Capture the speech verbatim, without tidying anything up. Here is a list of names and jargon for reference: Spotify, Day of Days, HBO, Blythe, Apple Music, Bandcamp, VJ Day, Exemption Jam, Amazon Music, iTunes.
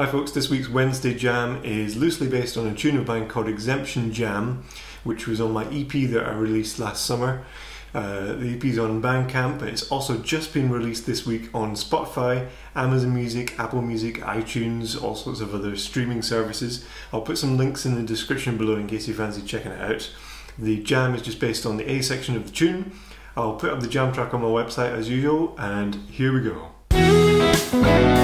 Hi folks, this week's Wednesday Jam is loosely based on a tune of mine called Exemption Jam, which was on my E P that I released last summer. Uh, the E P's on Bandcamp, but it's also just been released this week on Spotify, Amazon Music, Apple Music, iTunes, all sorts of other streaming services. I'll put some links in the description below in case you fancy checking it out. The jam is just based on the A section of the tune. I'll put up the jam track on my website as usual, and here we go.